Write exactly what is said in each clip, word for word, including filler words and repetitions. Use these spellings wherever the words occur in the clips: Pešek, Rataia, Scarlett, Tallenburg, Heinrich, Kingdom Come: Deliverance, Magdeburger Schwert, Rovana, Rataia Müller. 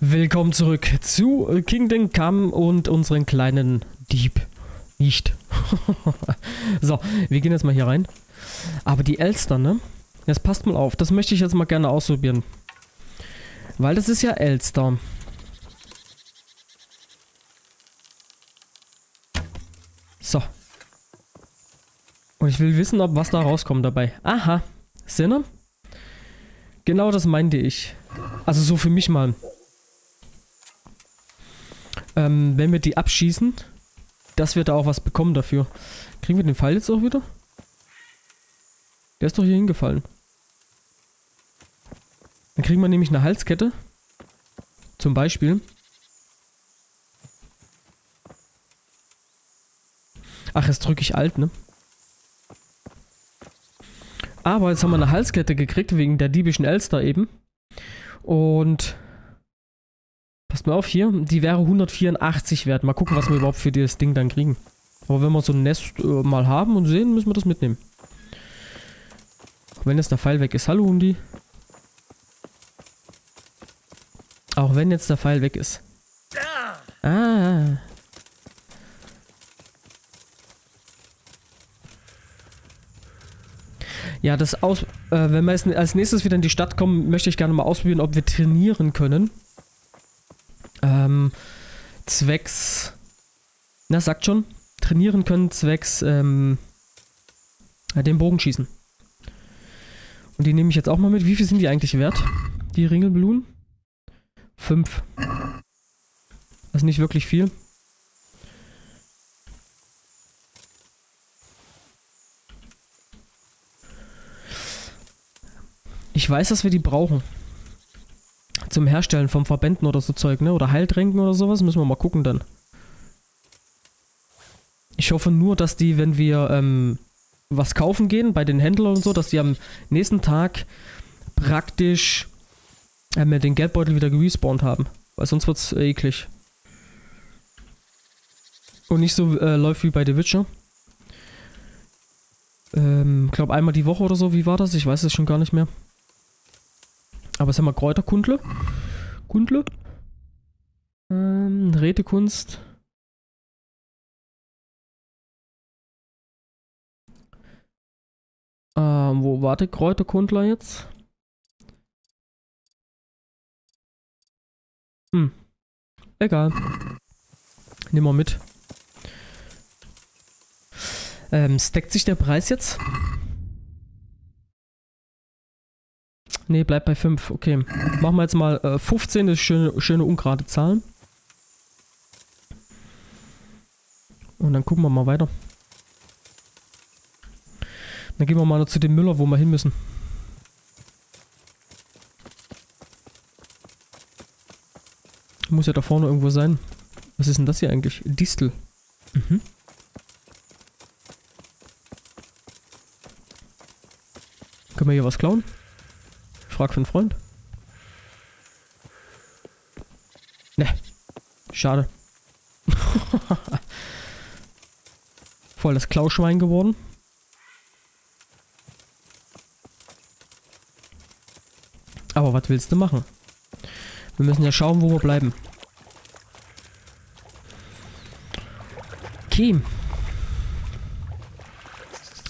Willkommen zurück zu Kingdom Come und unseren kleinen Dieb. Nicht. So, wir gehen jetzt mal hier rein. Aber die Elster, ne? Jetzt passt mal auf. Das möchte ich jetzt mal gerne ausprobieren. Weil das ist ja Elster. So. Und ich will wissen, ob was da rauskommt dabei. Aha. Sinne? Genau das meinte ich. Also so für mich mal. Ähm, wenn wir die abschießen, dass wir da auch was bekommen dafür. Kriegen wir den Pfeil jetzt auch wieder? Der ist doch hier hingefallen. Dann kriegen wir nämlich eine Halskette. Zum Beispiel. Ach, jetzt drücke ich Alt, ne? Aber jetzt haben wir eine Halskette gekriegt, wegen der diebischen Elster eben. Und... passt mal auf hier, die wäre hundertvierundachtzig wert. Mal gucken, was wir überhaupt für dieses Ding dann kriegen. Aber wenn wir so ein Nest äh, mal haben und sehen, müssen wir das mitnehmen. Auch wenn jetzt der Pfeil weg ist. Hallo, Hundi. Auch wenn jetzt der Pfeil weg ist. Ah. Ja, das aus... Äh, wenn wir jetzt als nächstes wieder in die Stadt kommen, möchte ich gerne mal ausprobieren, ob wir trainieren können. Ähm, zwecks, na sagt schon, trainieren können zwecks, ähm, den Bogenschießen. Und die nehme ich jetzt auch mal mit. Wie viel sind die eigentlich wert? Die Ringelblumen? Fünf. Das ist nicht wirklich viel. Ich weiß, dass wir die brauchen. Zum Herstellen von Verbänden oder so Zeug, ne? Oder Heiltränken oder sowas. Müssen wir mal gucken dann. Ich hoffe nur, dass die, wenn wir ähm, was kaufen gehen, bei den Händlern und so, dass die am nächsten Tag praktisch äh, mit den Geldbeutel wieder gerespawnt haben. Weil sonst wird's äh, eklig. Und nicht so äh, läuft wie bei The Witcher. Ähm, glaub einmal die Woche oder so. Wie war das? Ich weiß es schon gar nicht mehr. Aber jetzt haben wir Kräuterkundle. Kundle. Ähm, Rätekunst. Ähm, wo warte Kräuterkundler jetzt? Hm. Egal. Nehmen wir mit. Ähm, stackt sich der Preis jetzt? Ne, bleibt bei fünf. Okay. Machen wir jetzt mal äh, fünfzehn, das ist schöne, schöne ungerade Zahlen. Und dann gucken wir mal weiter. Dann gehen wir mal zu dem Müller, wo wir hin müssen. Muss ja da vorne irgendwo sein. Was ist denn das hier eigentlich? Distel. Mhm. Können wir hier was klauen? Frag für einen Freund. Ne. Schade. Voll das Klauschwein geworden. Aber was willst du machen? Wir müssen ja schauen, wo wir bleiben. Okay.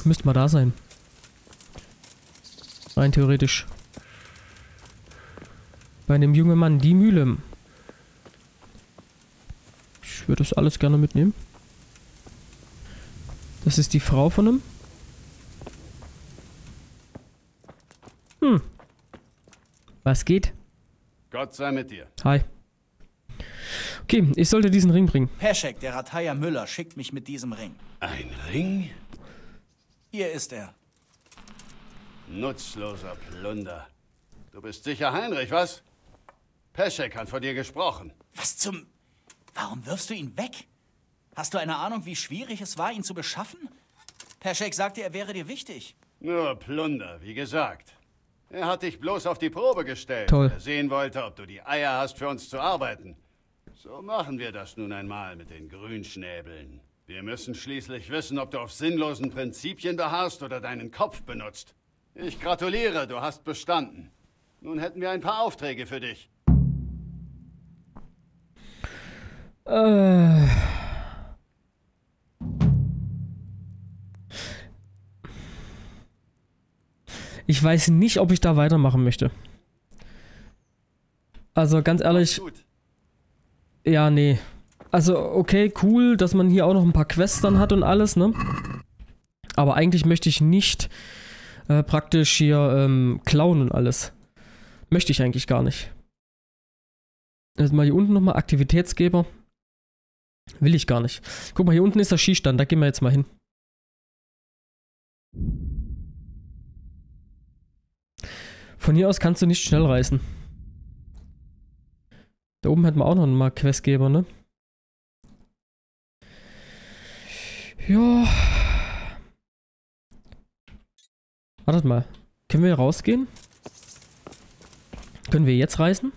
Müsste mal da sein. Rein theoretisch. Bei dem jungen Mann, die Mühle. Ich würde das alles gerne mitnehmen. Das ist die Frau von ihm. Hm. Was geht? Gott sei mit dir. Hi. Okay, ich sollte diesen Ring bringen. Pešek, der Rataia Müller, schickt mich mit diesem Ring. Ein Ring? Hier ist er. Nutzloser Plunder. Du bist sicher Heinrich, was? Pešek hat von dir gesprochen. Was zum... Warum wirfst du ihn weg? Hast du eine Ahnung, wie schwierig es war, ihn zu beschaffen? Pešek sagte, er wäre dir wichtig. Nur Plunder, wie gesagt. Er hat dich bloß auf die Probe gestellt. Toll. Er sehen wollte, ob du die Eier hast, für uns zu arbeiten. So machen wir das nun einmal mit den Grünschnäbeln. Wir müssen schließlich wissen, ob du auf sinnlosen Prinzipien beharrst oder deinen Kopf benutzt. Ich gratuliere, du hast bestanden. Nun hätten wir ein paar Aufträge für dich. Äh. Ich weiß nicht, ob ich da weitermachen möchte. Also ganz ehrlich... Ja, nee. Also okay, cool, dass man hier auch noch ein paar Quests dann hat und alles, ne? Aber eigentlich möchte ich nicht äh, praktisch hier ähm, klauen und alles. Möchte ich eigentlich gar nicht. Jetzt mal hier unten nochmal Aktivitätsgeber. Will ich gar nicht. Guck mal, hier unten ist der Schießstand, da gehen wir jetzt mal hin. Von hier aus kannst du nicht schnell reißen. Da oben hatten wir auch noch mal Questgeber, ne? Ja. Wartet mal. Können wir hier rausgehen? Können wir jetzt reißen?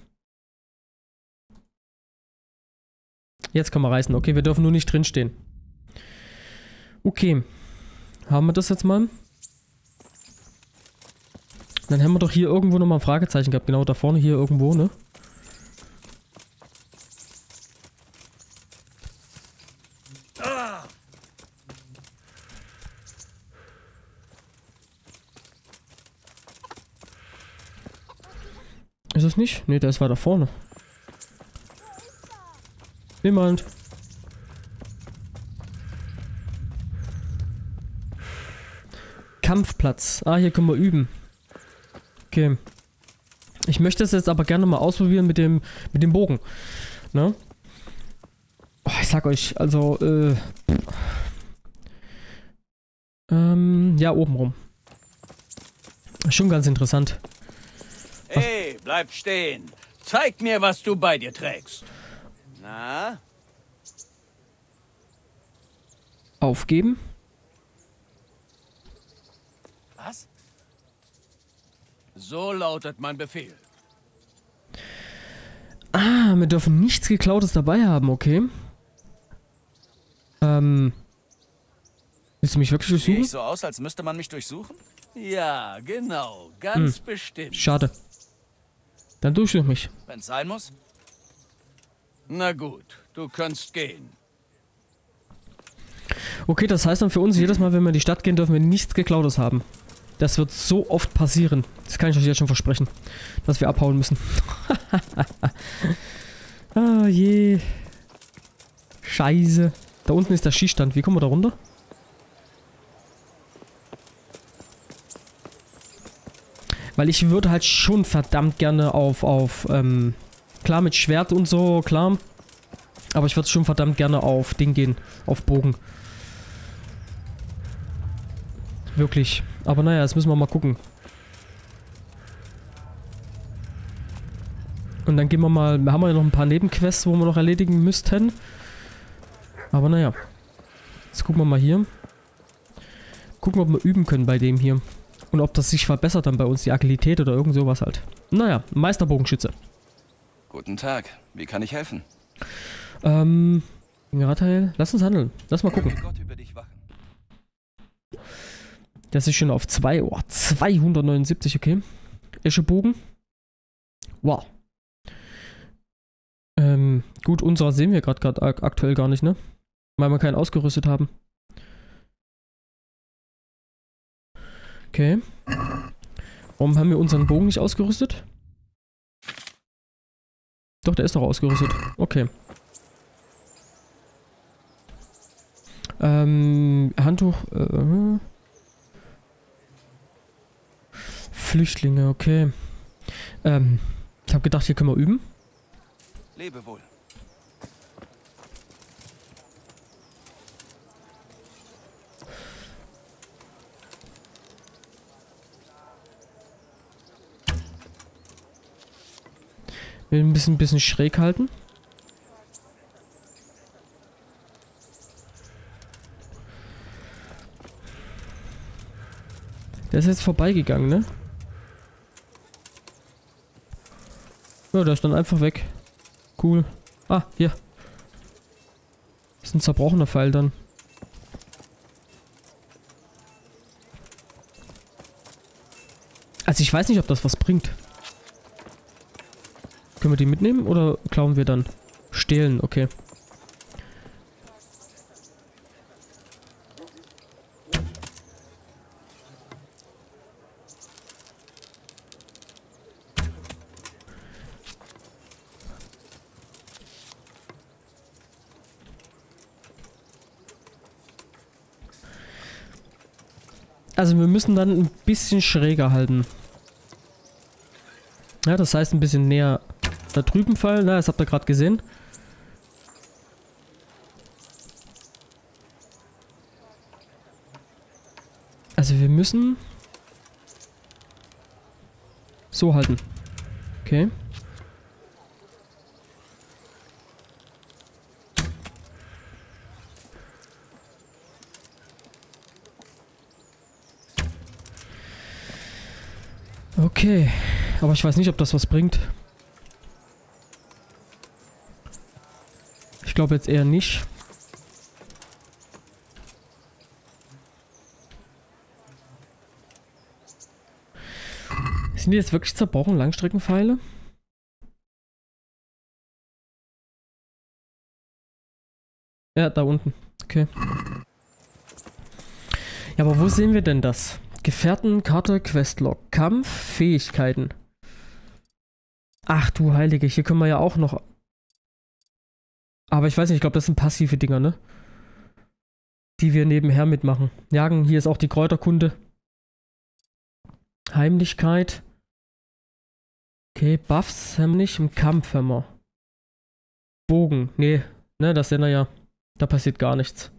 Jetzt können wir reißen. Okay, wir dürfen nur nicht drinstehen. Okay. Haben wir das jetzt mal? Dann haben wir doch hier irgendwo nochmal ein Fragezeichen gehabt. Genau da vorne hier irgendwo, ne? Ist das nicht? Ne, der ist weiter vorne. Niemand. Kampfplatz. Ah, hier können wir üben. Okay. Ich möchte es jetzt aber gerne mal ausprobieren mit dem mit dem Bogen. Ne? Oh, ich sag euch, also, äh... Ähm, ja, oben rum. Schon ganz interessant. Hey, bleib stehen. Zeig mir, was du bei dir trägst. Na? Aufgeben? Was? So lautet mein Befehl. Ah, wir dürfen nichts Geklautes dabei haben, okay. Ähm. Willst du mich wirklich durchsuchen? Sieht so aus, als müsste man mich durchsuchen? Ja, genau. Ganz hm. bestimmt. Schade. Dann durchsuch mich. Wenn's sein muss. Na gut, du kannst gehen. Okay, das heißt dann für uns, jedes Mal, wenn wir in die Stadt gehen, dürfen wir nichts Geklautes haben. Das wird so oft passieren. Das kann ich euch jetzt schon versprechen, dass wir abhauen müssen. Ah je. Scheiße. Da unten ist der Schießstand. Wie kommen wir da runter? Weil ich würde halt schon verdammt gerne auf, auf, ähm... Klar, mit Schwert und so, klar. Aber ich würde schon verdammt gerne auf Ding gehen. Auf Bogen. Wirklich. Aber naja, jetzt müssen wir mal gucken. Und dann gehen wir mal... Wir haben ja noch ein paar Nebenquests, wo wir noch erledigen müssten. Aber naja. Jetzt gucken wir mal hier. Gucken, ob wir üben können bei dem hier. Und ob das sich verbessert dann bei uns, die Agilität oder irgend sowas halt. Naja, Meisterbogenschütze. Guten Tag, wie kann ich helfen? Ähm, Rataia, lass uns handeln. Lass mal gucken. Gott über dich wachen. Das ist schon auf zwei, oh, zweihundertneunundsiebzig, okay. Eschebogen. Wow. Ähm, gut, unserer sehen wir gerade aktuell gar nicht, ne? Weil wir keinen ausgerüstet haben. Okay. Warum haben wir unseren Bogen nicht ausgerüstet? Doch, der ist doch ausgerüstet. Okay. Ähm, Handtuch. Äh, Flüchtlinge, okay. Ähm, ich habe gedacht, hier können wir üben. Lebe wohl. Ein bisschen, ein bisschen schräg halten. Der ist jetzt vorbeigegangen, ne? Ja, der ist dann einfach weg. Cool. Ah, hier. Das ist ein zerbrochener Pfeil dann. Also ich weiß nicht, ob das was bringt. Können wir die mitnehmen oder klauen wir dann? Stehlen, okay. Also wir müssen dann ein bisschen schräger halten. Ja, das heißt ein bisschen näher da drüben fallen. Na, das habt ihr gerade gesehen. Also wir müssen so halten. Okay. Okay, aber ich weiß nicht, ob das was bringt. Ich glaube jetzt eher nicht. Sind die jetzt wirklich zerbrochen, Langstreckenpfeile? Ja, da unten. Okay. Ja, aber wo sehen wir denn das? Gefährten, Karte, Questlog, Kampf, Fähigkeiten. Ach du Heilige, hier können wir ja auch noch... Aber ich weiß nicht, ich glaube, das sind passive Dinger, ne? Die wir nebenher mitmachen. Jagen, hier ist auch die Kräuterkunde. Heimlichkeit. Okay, Buffs haben wir nicht, im Kampf haben wir. Bogen, nee, ne, das sehen wir ja. Da passiert gar nichts.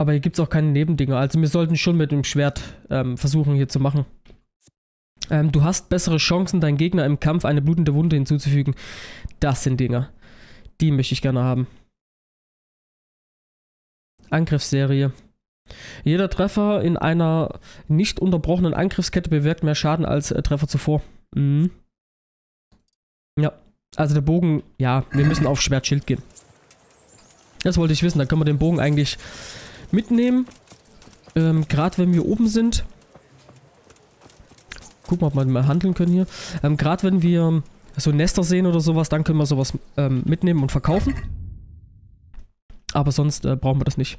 Aber hier gibt es auch keine Nebendinger. Also wir sollten schon mit dem Schwert ähm, versuchen hier zu machen. Ähm, du hast bessere Chancen, deinem Gegner im Kampf eine blutende Wunde hinzuzufügen. Das sind Dinger. Die möchte ich gerne haben. Angriffsserie. Jeder Treffer in einer nicht unterbrochenen Angriffskette bewirkt mehr Schaden als äh, Treffer zuvor. Mhm. Ja, also der Bogen, ja, wir müssen auf Schwertschild gehen. Das wollte ich wissen, da können wir den Bogen eigentlich... mitnehmen, ähm, gerade wenn wir oben sind, gucken wir, ob wir mal handeln können hier, ähm, gerade wenn wir so Nester sehen oder sowas, dann können wir sowas ähm, mitnehmen und verkaufen, aber sonst äh, brauchen wir das nicht.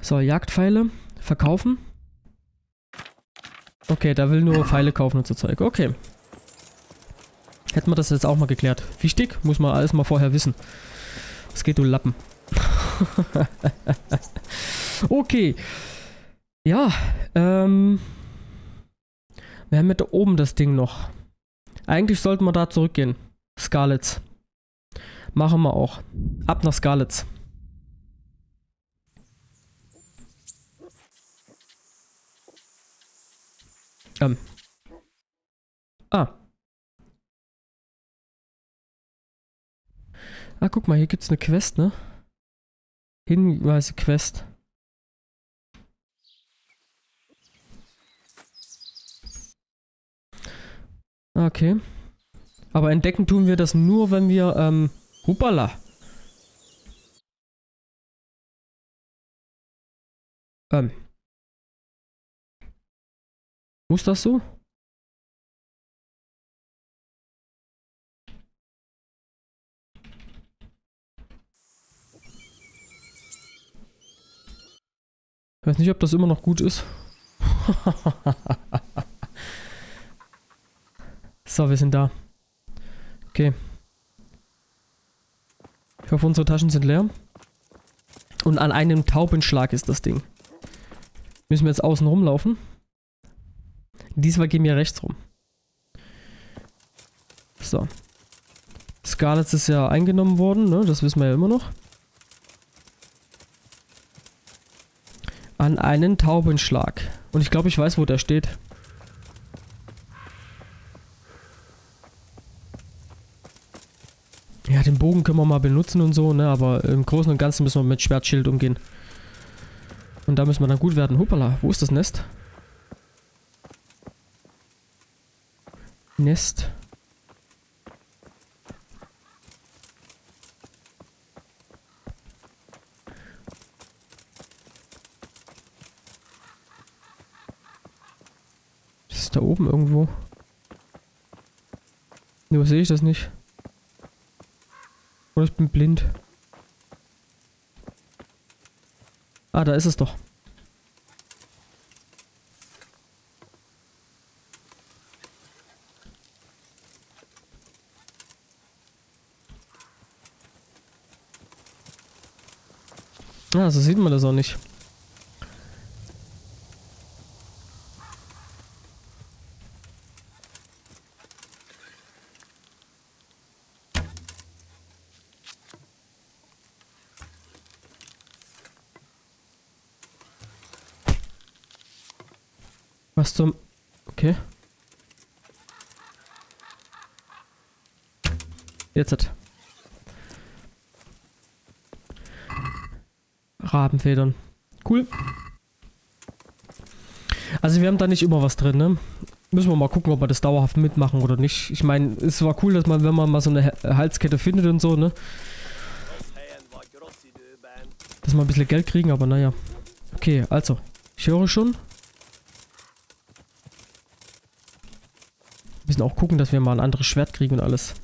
So, Jagdpfeile, verkaufen, okay, da will nur Pfeile kaufen und so Zeug, okay, hätten wir das jetzt auch mal geklärt, wichtig, muss man alles mal vorher wissen, was geht, du Lappen. Okay. Ja, ähm. wir haben ja da oben das Ding noch. Eigentlich sollten wir da zurückgehen. Scarlett. Machen wir auch. Ab nach Scarlett. Ähm. Ah. Ah, guck mal, hier gibt's eine Quest, ne? Hinweise Quest. Okay. Aber entdecken tun wir das nur, wenn wir, ähm, hoppala. Ähm. Muss das so? Ich weiß nicht, ob das immer noch gut ist. So, wir sind da. Okay. Ich hoffe, unsere Taschen sind leer. Und an einem Taubenschlag ist das Ding. Müssen wir jetzt außen rumlaufen? Diesmal gehen wir rechts rum. So. Scarlett ist ja eingenommen worden, ne? Das wissen wir ja immer noch. An einen Taubenschlag. Und ich glaube, ich weiß, wo der steht. Ja, den Bogen können wir mal benutzen und so, ne? Aber im Großen und Ganzen müssen wir mit Schwertschild umgehen. Und da müssen wir dann gut werden. Hoppala, wo ist das Nest? Nest. Da oben irgendwo. Nur sehe ich das nicht. Oder ich bin blind. Ah, da ist es doch. Ja, so sieht man das auch nicht. Was zum... Okay. Jetzt hat... Rabenfedern. Cool. Also wir haben da nicht immer was drin, ne? Müssen wir mal gucken, ob wir das dauerhaft mitmachen oder nicht. Ich meine, es war cool, dass man, wenn man mal so eine Halskette findet und so, ne? Dass wir ein bisschen Geld kriegen, aber naja. Okay, also. Ich höre schon. Wir müssen auch gucken, dass wir mal ein anderes Schwert kriegen und alles.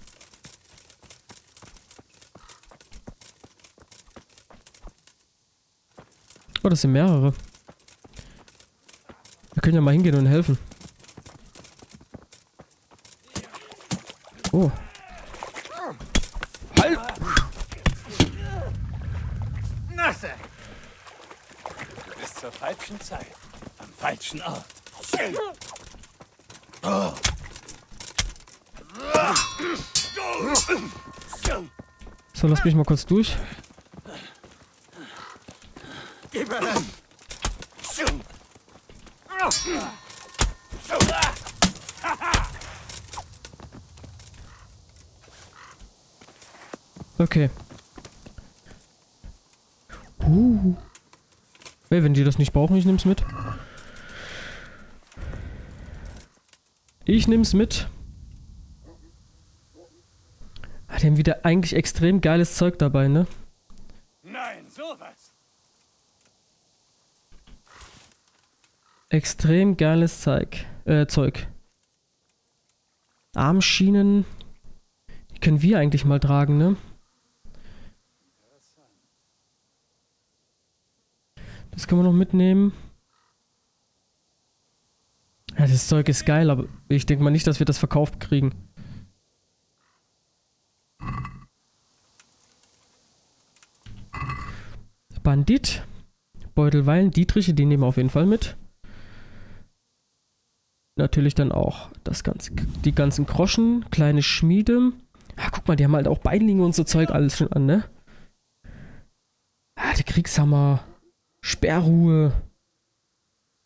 Oh, das sind mehrere. Wir können ja mal hingehen und helfen. Oh. Halt! Nasse! Du bist zur falschen Zeit. Am falschen Ort. Oh. So, lass mich mal kurz durch. Okay. Uh. Hey, wenn die das nicht brauchen, ich nehm's mit. Ich nehm's mit. Ah, die haben wieder eigentlich extrem geiles Zeug dabei, ne? Nein, sowas. Extrem geiles Zeug. Äh, Zeug. Armschienen. Die können wir eigentlich mal tragen, ne? Das können wir noch mitnehmen. Ja, das Zeug ist geil, aber ich denke mal nicht, dass wir das verkauft kriegen. Bandit. Beutelweilen, Dietriche, die nehmen wir auf jeden Fall mit. Natürlich dann auch das ganze, die ganzen Groschen, kleine Schmiede. Ja, guck mal, die haben halt auch Beinlinge und so Zeug alles schon an, ne? Ja, die Kriegshammer... Sperrruhe.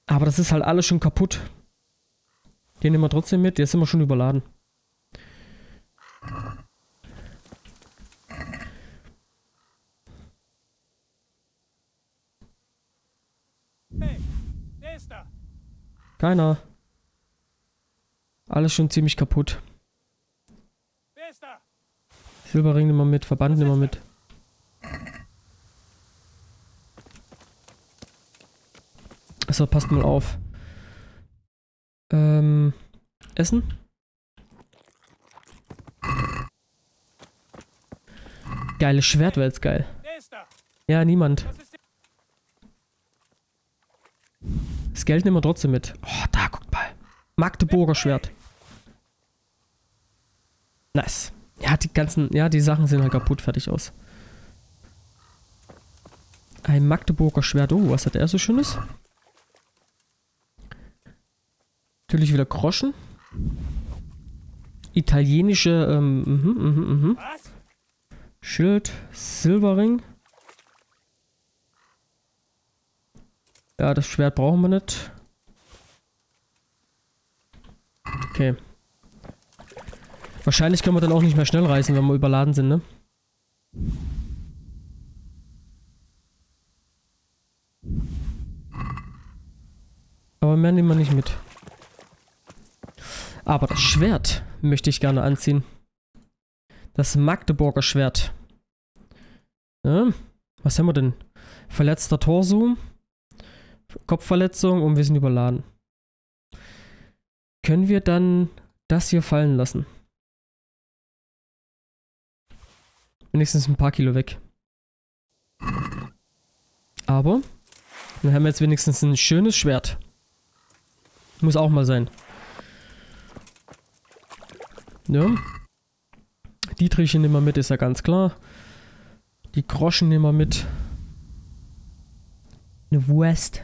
Aber das ist halt alles schon kaputt. Den nehmen wir trotzdem mit. Der sind wir schon überladen. Hey, der ist da. Keiner. Alles schon ziemlich kaputt. Der ist da. Silberring nehmen wir mit. Verband nehmen wir mit. So, passt mal auf. Ähm, Essen? Geiles Schwert wäre jetzt geil. Ja, niemand. Das Geld nehmen wir trotzdem mit. Oh, da, guckt mal. Magdeburger Schwert. Nice. Ja, die ganzen, ja, die Sachen sehen halt kaputt, fertig aus. Ein Magdeburger Schwert. Oh, was hat er so Schönes? Natürlich wieder Groschen. Italienische, ähm, mhm, mhm, mhm. Schild, Silberring. Ja, das Schwert brauchen wir nicht. Okay. Wahrscheinlich können wir dann auch nicht mehr schnell reisen, wenn wir überladen sind, ne? Aber mehr nehmen wir nicht mit. Aber das Schwert möchte ich gerne anziehen. Das Magdeburger Schwert. Ja, was haben wir denn? Verletzter Torso. Kopfverletzung und wir sind überladen. Können wir dann das hier fallen lassen? Wenigstens ein paar Kilo weg. Aber dann haben wir jetzt wenigstens ein schönes Schwert. Muss auch mal sein. Ja. Dietriche nehmen wir mit, ist ja ganz klar. Die Groschen nehmen wir mit. Eine Wurst.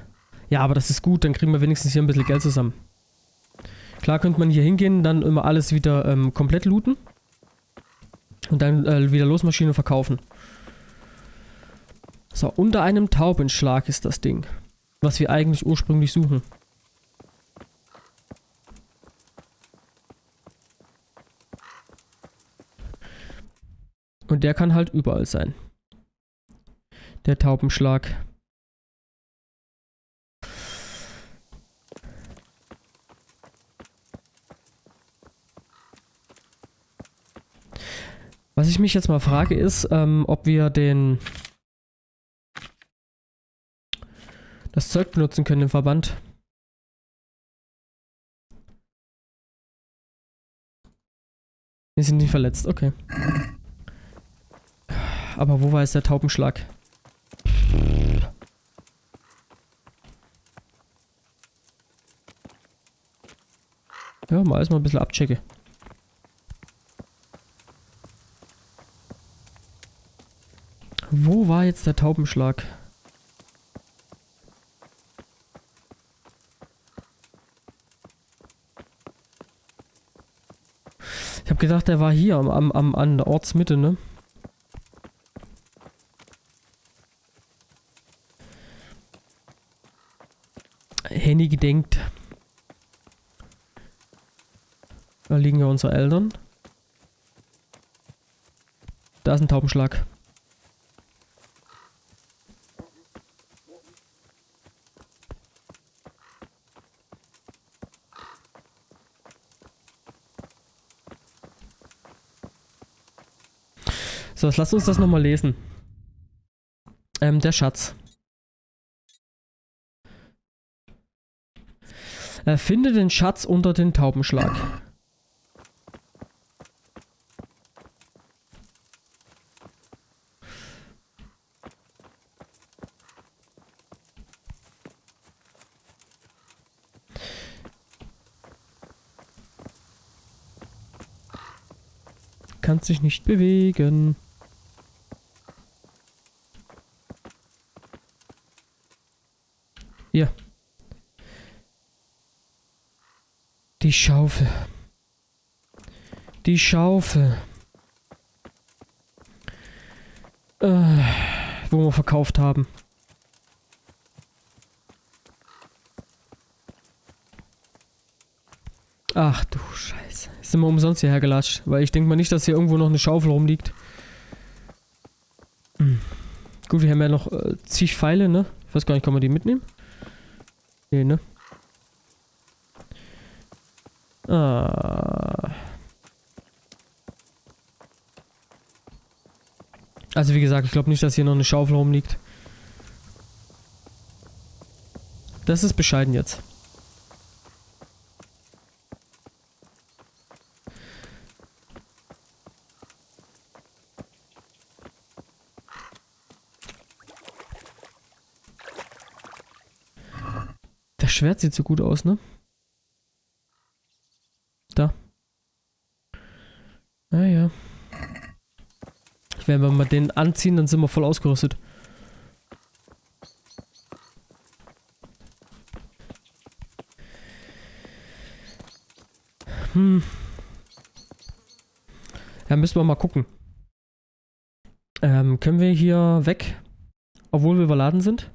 Ja, aber das ist gut, dann kriegen wir wenigstens hier ein bisschen Geld zusammen. Klar könnte man hier hingehen, dann immer alles wieder ähm, komplett looten. Und dann äh, wieder Losmaschine verkaufen. So, unter einem Taubenschlag ist das Ding, was wir eigentlich ursprünglich suchen. Und der kann halt überall sein. Der Taubenschlag. Was ich mich jetzt mal frage ist, ähm, ob wir den... das Zeug benutzen können im Verband. Wir sind nicht verletzt, okay. Aber wo war jetzt der Taubenschlag? Ja, mal erstmal ein bisschen abchecken. Wo war jetzt der Taubenschlag? Ich habe gedacht, der war hier am, am, am, an der Ortsmitte, ne? Henny gedenkt. Da liegen ja unsere Eltern. Da ist ein Taubenschlag. So, jetzt lasst uns das nochmal lesen. Ähm, der Schatz. Äh, finde den Schatz unter den Taubenschlag. Kannst dich nicht bewegen. Hier. Die Schaufel. Die Schaufel. Äh, wo wir verkauft haben. Ach du Scheiße. Sind wir umsonst hierher gelatscht. Weil ich denke mal nicht, dass hier irgendwo noch eine Schaufel rumliegt. Hm. Gut, wir haben ja noch äh, zig Pfeile, ne? Ich weiß gar nicht, kann man die mitnehmen? Nee, ne? Ah. Also wie gesagt, ich glaube nicht, dass hier noch eine Schaufel rumliegt. Das ist bescheiden jetzt. Das Schwert sieht so gut aus, ne? Da. Naja. Wenn wir mal den anziehen, dann sind wir voll ausgerüstet. Hm. Ja, müssen wir mal gucken. Ähm, können wir hier weg? Obwohl wir überladen sind?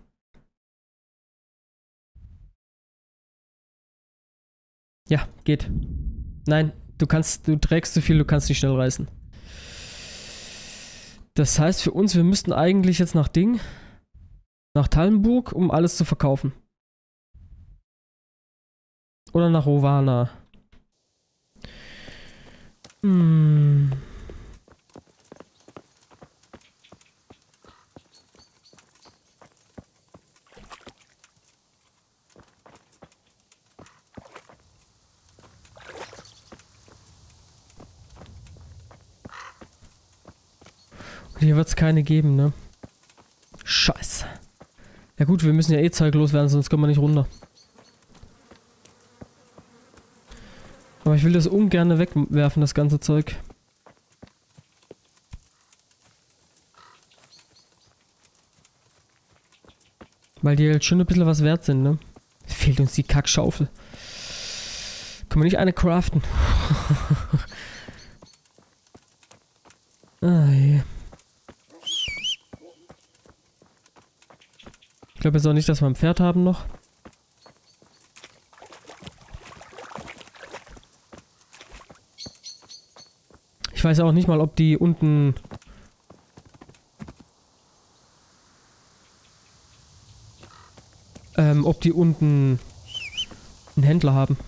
Ja, geht. Nein, du kannst, du trägst zu viel, du kannst nicht schnell reißen. Das heißt für uns, wir müssten eigentlich jetzt nach Ding, nach Tallenburg, um alles zu verkaufen. Oder nach Rovana. Hm. Hier wird es keine geben, ne? Scheiße. Ja gut, wir müssen ja eh Zeug loswerden, sonst kommen wir nicht runter. Aber ich will das ungern wegwerfen, das ganze Zeug. Weil die halt schon ein bisschen was wert sind, ne? Fehlt uns die Kackschaufel. Können wir nicht eine craften? Ah, je. Ich glaube jetzt auch nicht, dass wir ein Pferd haben noch. Ich weiß auch nicht mal, ob die unten... Ähm, ob die unten einen Händler haben.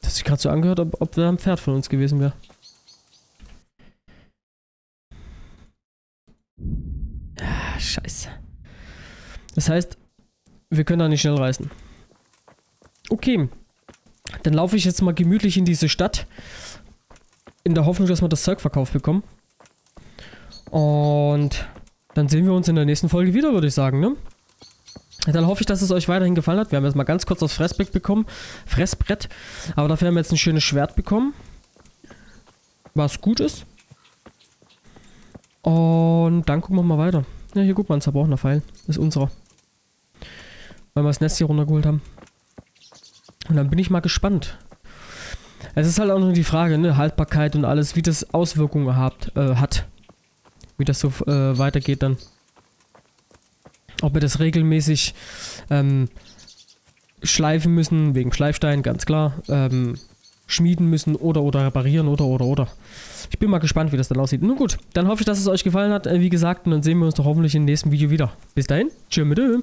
Das hat sich gerade so angehört, ob, ob da ein Pferd von uns gewesen wäre. Ah, scheiße. Das heißt, wir können da nicht schnell reisen. Okay. Dann laufe ich jetzt mal gemütlich in diese Stadt. In der Hoffnung, dass wir das Zeug verkauft bekommen. Und dann sehen wir uns in der nächsten Folge wieder, würde ich sagen, ne? Dann hoffe ich, dass es euch weiterhin gefallen hat. Wir haben jetzt mal ganz kurz das Fressbrett bekommen. Fressbrett. Aber dafür haben wir jetzt ein schönes Schwert bekommen. Was gut ist. Und dann gucken wir mal weiter. Ja, hier guck mal, ein zerbrochener Pfeil. Das ist unserer. Weil wir das Nest hier runtergeholt haben. Und dann bin ich mal gespannt. Es ist halt auch nur die Frage, ne? Haltbarkeit und alles, wie das Auswirkungen gehabt, äh, hat. Wie das so äh, weitergeht dann. Ob wir das regelmäßig ähm, schleifen müssen, wegen Schleifstein, ganz klar. Ähm, schmieden müssen oder oder reparieren oder oder oder. Ich bin mal gespannt, wie das dann aussieht. Nun gut, dann hoffe ich, dass es euch gefallen hat. Wie gesagt, und dann sehen wir uns doch hoffentlich im nächsten Video wieder. Bis dahin, tschö mit Ö.